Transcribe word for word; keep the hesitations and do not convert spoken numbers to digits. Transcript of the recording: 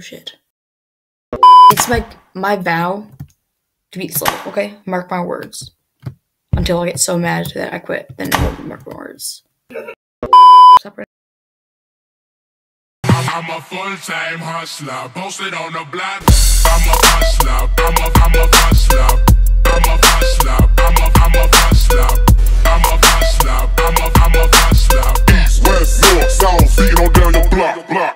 Oh shit. It's like my vow to be slow, okay? Mark my words. Until I get so mad that I quit, then I won't mark my words. Stop right now. I'm a full-time hustler, posted on the block. I'm a hustler, I'm a, I'm a hustler. I'm a hustler, I'm a, I'm a hustler. I'm a hustler, I'm a, I'm a hustler. East, west, north, south, feet on down the block, block.